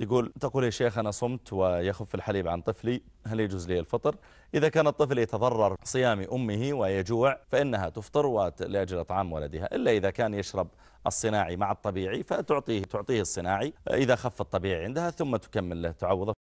يقول تقول يا شيخ أنا صمت ويخف الحليب عن طفلي، هل يجوز لي الفطر؟ إذا كان الطفل يتضرر صيام أمه ويجوع فإنها تفطر لأجل طعام ولدها، إلا إذا كان يشرب الصناعي مع الطبيعي فتعطيه الصناعي إذا خف الطبيعي عندها ثم تكمل له تعوضه.